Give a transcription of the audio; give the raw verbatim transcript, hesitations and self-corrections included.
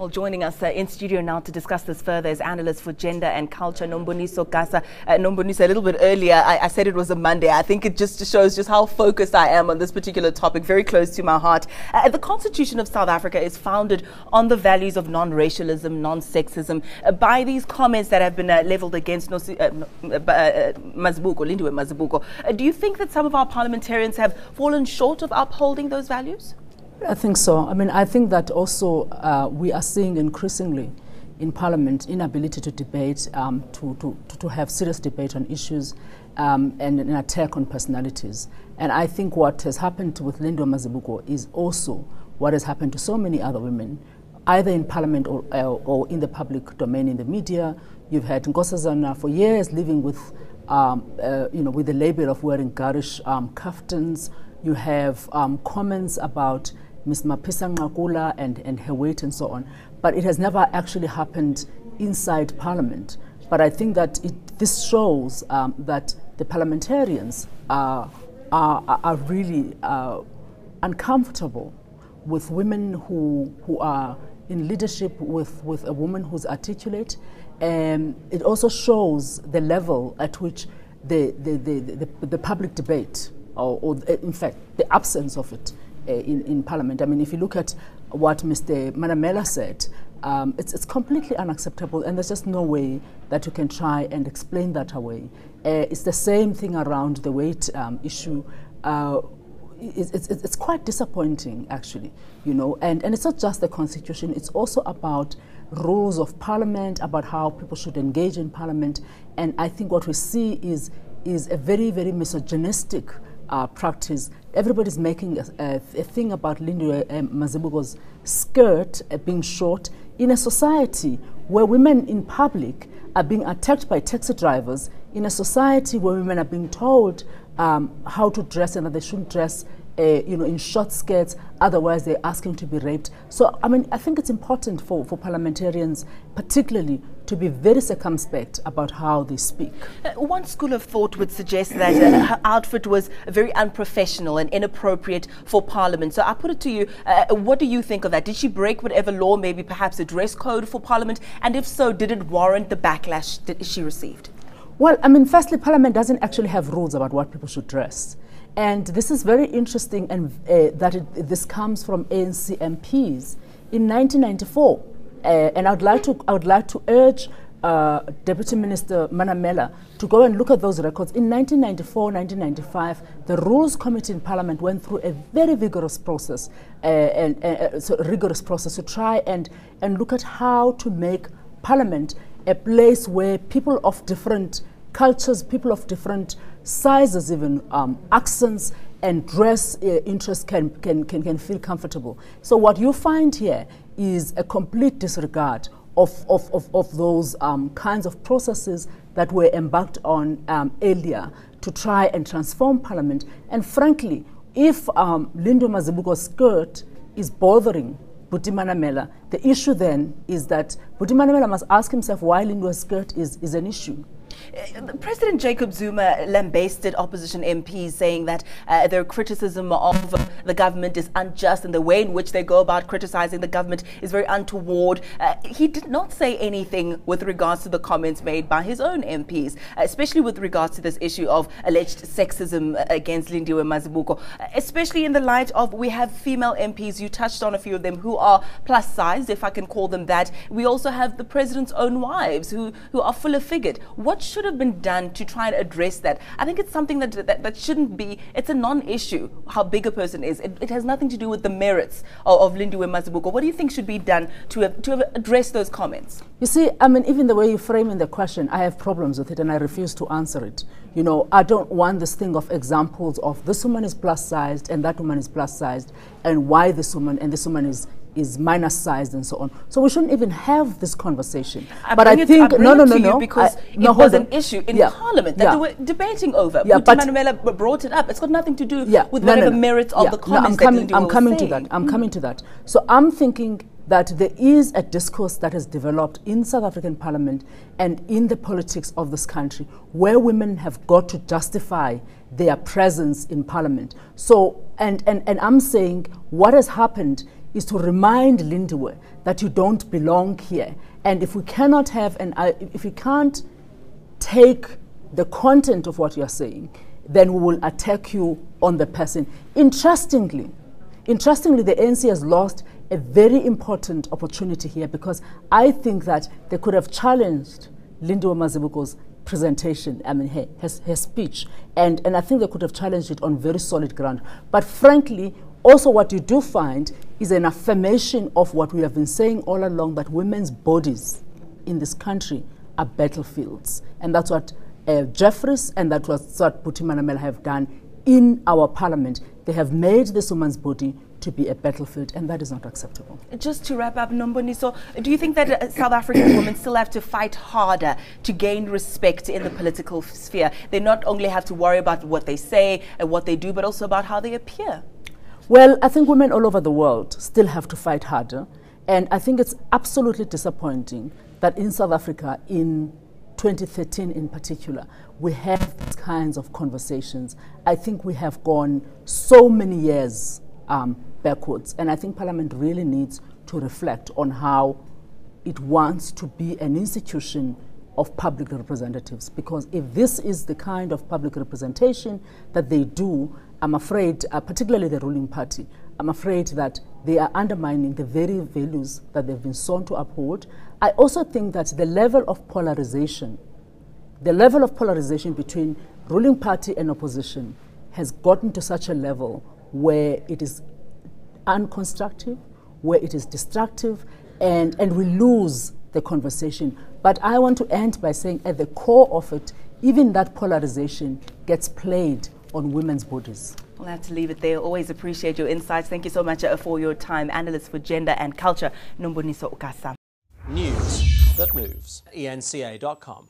Well, joining us uh, in studio now to discuss this further is analyst for gender and culture, Nomboniso Gasa. Uh, Nomboniso, a little bit earlier, I, I said it was a Monday. I think it just shows just how focused I am on this particular topic, very close to my heart. Uh, the Constitution of South Africa is founded on the values of non-racialism, non-sexism. Uh, by these comments that have been uh, leveled against Ngosi, uh, uh, Mazibuko, Lindiwe Mazibuko, uh, do you think that some of our parliamentarians have fallen short of upholding those values? I think so. I mean, I think that also uh, we are seeing increasingly in Parliament inability to debate, um, to, to, to have serious debate on issues um, and an attack on personalities. And I think what has happened with Lindiwe Mazibuko is also what has happened to so many other women, either in Parliament or, uh, or in the public domain, in the media. You've had Ngosa Zana for years living with, um, uh, you know, with the label of wearing garish um, kaftans. You have um, comments about Miss Mapisa-Nqakula and, and her weight and so on. But it has never actually happened inside Parliament. But I think that it, this shows um, that the parliamentarians are, are, are really uh, uncomfortable with women who, who are in leadership, with, with a woman who's articulate. Um, it also shows the level at which the, the, the, the, the, the public debate, or, or in fact, the absence of it, In, in Parliament. I mean, if you look at what Mister Manamela said, um, it's, it's completely unacceptable, and there's just no way that you can try and explain that away. Uh, it's the same thing around the weight um, issue. Uh, it's, it's, it's quite disappointing, actually, you know, and, and it's not just the Constitution, it's also about rules of Parliament, about how people should engage in Parliament, and I think what we see is, is a very, very misogynistic Uh, practice. Everybody's making a, a, a thing about Lindiwe uh, Mazibuko's skirt uh, being short in a society where women in public are being attacked by taxi drivers, in a society where women are being told um, how to dress and that they shouldn't dress uh, you know, in short skirts, otherwise they're asking to be raped. So, I mean, I think it's important for, for parliamentarians particularly to be very circumspect about how they speak. Uh, one school of thought would suggest that uh, her outfit was very unprofessional and inappropriate for Parliament. So I put it to you, uh, what do you think of that? Did she break whatever law, maybe perhaps a dress code for Parliament? And if so, did it warrant the backlash that she received? Well, I mean, firstly, Parliament doesn't actually have rules about what people should dress. And this is very interesting, and uh, that it, this comes from A N C M Ps in nineteen ninety-four. Uh, and I would like to, I would like to urge uh, Deputy Minister Manamela to go and look at those records. In nineteen ninety-four, nineteen ninety-five, the Rules Committee in Parliament went through a very vigorous process, uh, and uh, so rigorous process to try and, and look at how to make Parliament a place where people of different cultures, people of different sizes, even um, accents and dress uh, interests can, can, can, can feel comfortable. So what you find here is a complete disregard of, of, of, of those um, kinds of processes that were embarked on um, earlier to try and transform Parliament. And frankly, if um, Lindiwe Mazibuko's skirt is bothering Buti Manamela, the issue then is that Buti Manamela must ask himself why Lindiwe's skirt is, is an issue. Uh, President Jacob Zuma lambasted opposition M Ps, saying that uh, their criticism of uh, the government is unjust and the way in which they go about criticizing the government is very untoward. Uh, he did not say anything with regards to the comments made by his own M Ps, especially with regards to this issue of alleged sexism against Lindiwe Mazibuko, especially in the light of we have female M Ps, you touched on a few of them, who are plus sized, if I can call them that. We also have the president's own wives who, who are fuller figured. What should have been done to try and address that? I think it's something that that, that shouldn't be, it's a non-issue how big a person is. It, it has nothing to do with the merits of, of Lindiwe Mazibuko. What do you think should be done to have, to have address those comments? You see, I mean, even the way you're framing the question, I have problems with it and I refuse to answer it. You know, I don't want this thing of examples of this woman is plus-sized and that woman is plus-sized and why this woman and this woman is is minus sized and so on. So we shouldn't even have this conversation. I but I it, think I no, no, no, no. Because I, no, it was on. An issue in yeah. Parliament that yeah. they were debating over. Yeah, but Manuela brought it up. It's got nothing to do yeah. with no, whatever no, no. merits yeah. of the comments. No, I'm, that coming, I'm coming saying. to that. I'm mm. coming to that. So I'm thinking that there is a discourse that has developed in South African Parliament and in the politics of this country where women have got to justify their presence in Parliament. So and and and I'm saying what has happened is to remind Lindiwe that you don't belong here. And if we cannot have an, uh, if we can't take the content of what you are saying, then we will attack you on the person. Interestingly, interestingly, the A N C has lost a very important opportunity here, because I think that they could have challenged Lindiwe Mazibuko's presentation, I mean her, her, her speech, and, and I think they could have challenged it on very solid ground. But frankly, also what you do find is an affirmation of what we have been saying all along, that women's bodies in this country are battlefields. And that's what uh, Jeffries and that's what Buti Manamela have done in our parliament. They have made this woman's body to be a battlefield, and that is not acceptable. Just to wrap up, Nomboniso, do you think that uh, South African women still have to fight harder to gain respect in the political sphere? They not only have to worry about what they say and what they do, but also about how they appear. Well, I think women all over the world still have to fight harder, and I think it's absolutely disappointing that in South Africa, in twenty thirteen in particular, we have these kinds of conversations. I think we have gone so many years um, backwards, and I think Parliament really needs to reflect on how it wants to be an institution of public representatives, because if this is the kind of public representation that they do, I'm afraid, uh, particularly the ruling party, I'm afraid that they are undermining the very values that they've been sworn to uphold. I also think that the level of polarization, the level of polarization between ruling party and opposition has gotten to such a level where it is unconstructive, where it is destructive, and, and we lose the conversation. But I want to end by saying at the core of it, even that polarization gets played on women's bodies. We'll have to leave it there. Always appreciate your insights. Thank you so much for your time. Analyst for Gender and Culture, Nomboniso Gasa. News that moves, E N C A dot com.